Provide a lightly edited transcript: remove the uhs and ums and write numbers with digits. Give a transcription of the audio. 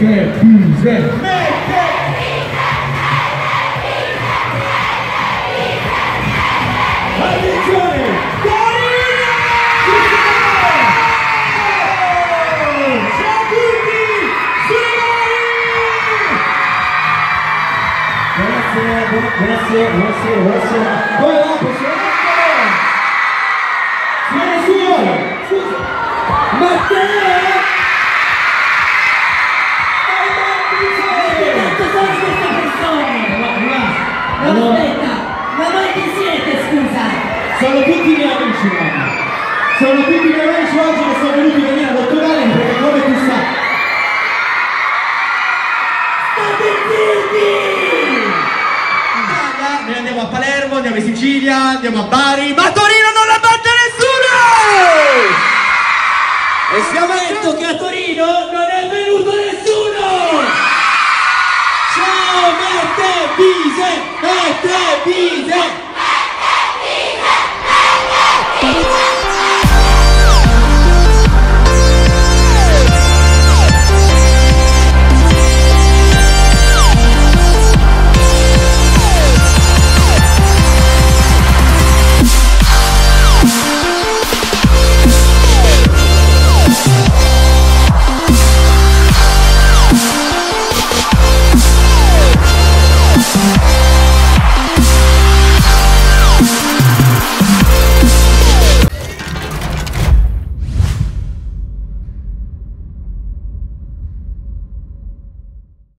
Matt & Bise. Sono tutti i miei amici, mamma. Sono tutti i miei amici oggi che sono venuti a venire ad ottobre, perché come tu sai... State zitti! Noi andiamo a Palermo, andiamo in Sicilia, andiamo a Bari, ma Torino!